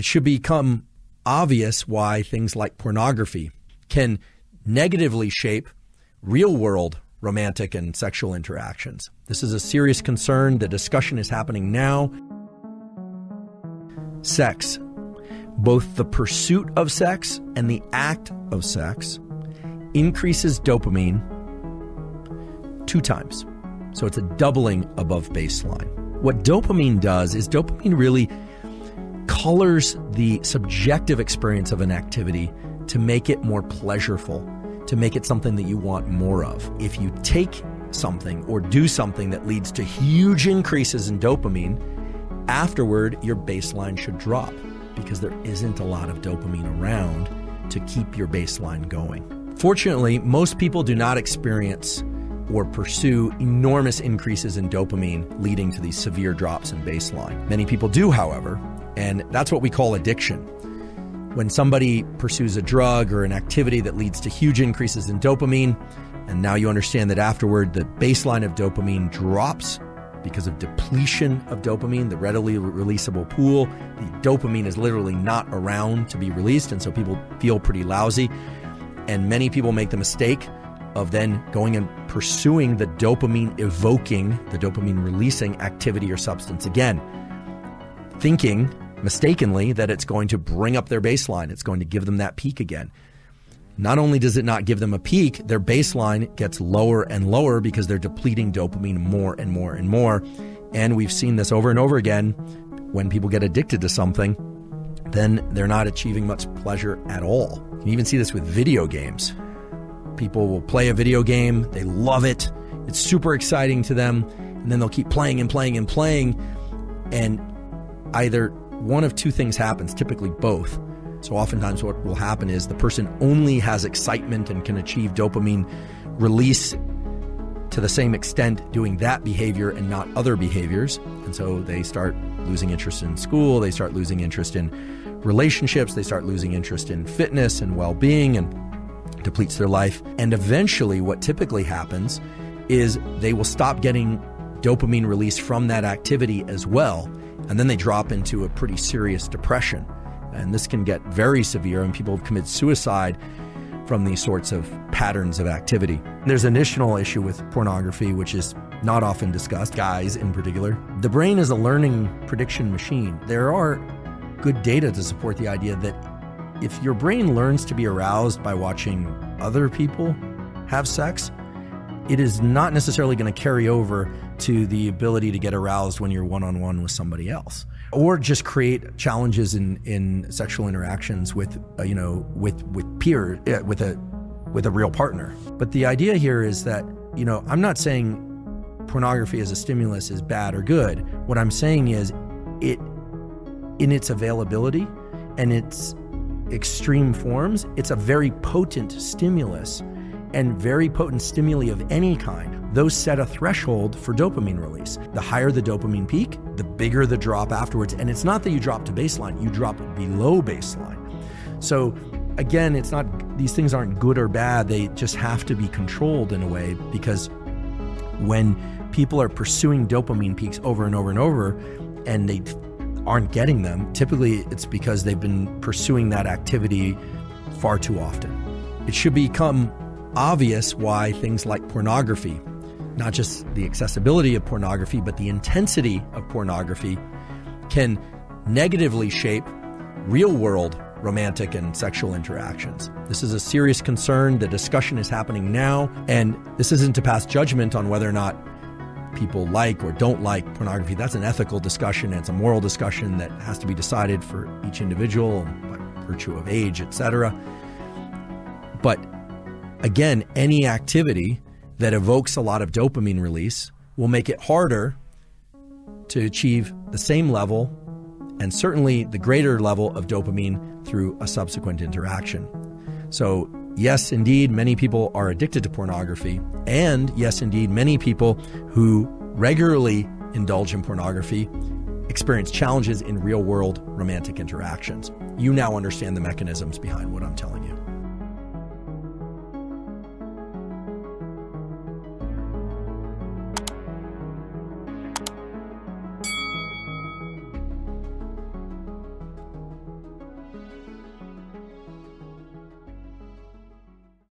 it should become obvious why things like pornography can negatively shape real-world romantic and sexual interactions. This is a serious concern. The discussion is happening now. Sex, both the pursuit of sex and the act of sex, increases dopamine 2 times. So it's a doubling above baseline. What dopamine does is dopamine really colors the subjective experience of an activity to make it more pleasurable, to make it something that you want more of. If you take something or do something that leads to huge increases in dopamine, afterward, your baseline should drop because there isn't a lot of dopamine around to keep your baseline going. Fortunately, most people do not experience or pursue enormous increases in dopamine leading to these severe drops in baseline. Many people do, however, and that's what we call addiction. When somebody pursues a drug or an activity that leads to huge increases in dopamine, and now you understand that afterward, the baseline of dopamine drops because of depletion of dopamine, the readily releasable pool. The dopamine is literally not around to be released, and so people feel pretty lousy. And many people make the mistake of then going and pursuing the dopamine evoking, the dopamine releasing activity or substance again, thinking mistakenly that it's going to bring up their baseline, it's going to give them that peak again. Not only does it not give them a peak, their baseline gets lower and lower because they're depleting dopamine more and more and more. And we've seen this over and over again. When people get addicted to something, then they're not achieving much pleasure at all. You can even see this with video games. People will play a video game, they love it, it's super exciting to them, and then they'll keep playing and playing and playing, and either one of 2 things happens, typically both. So oftentimes what will happen is the person only has excitement and can achieve dopamine release to the same extent doing that behavior and not other behaviors. And so they start losing interest in school, they start losing interest in relationships, they start losing interest in fitness and well-being, and depletes their life. And eventually what typically happens is they will stop getting dopamine release from that activity as well. And then they drop into a pretty serious depression. And this can get very severe, and people commit suicide from these sorts of patterns of activity. There's an additional issue with pornography, which is not often discussed, guys in particular. The brain is a learning prediction machine. There are good data to support the idea that if your brain learns to be aroused by watching other people have sex, it is not necessarily going to carry over to the ability to get aroused when you're one-on-one with somebody else, or just create challenges in sexual interactions with a real partner. But the idea here is that, you know, I'm not saying pornography as a stimulus is bad or good. What I'm saying is it, in its availability and its extreme forms, it's a very potent stimulus, and very potent stimuli of any kind. Those set a threshold for dopamine release. The higher the dopamine peak, the bigger the drop afterwards. And it's not that you drop to baseline, you drop below baseline. So again, it's not, these things aren't good or bad, they just have to be controlled in a way, because when people are pursuing dopamine peaks over and over and over, and they aren't getting them, typically it's because they've been pursuing that activity far too often. It should become obvious why things like pornography, not just the accessibility of pornography, but the intensity of pornography, can negatively shape real-world romantic and sexual interactions. This is a serious concern. The discussion is happening now, and this isn't to pass judgment on whether or not people like or don't like pornography. That's an ethical discussion, and it's a moral discussion that has to be decided for each individual by virtue of age, etc. But again, any activity that evokes a lot of dopamine release will make it harder to achieve the same level, and certainly the greater level of dopamine through a subsequent interaction. So yes, indeed, many people are addicted to pornography. And yes, indeed, many people who regularly indulge in pornography experience challenges in real-world romantic interactions. You now understand the mechanisms behind what I'm telling you.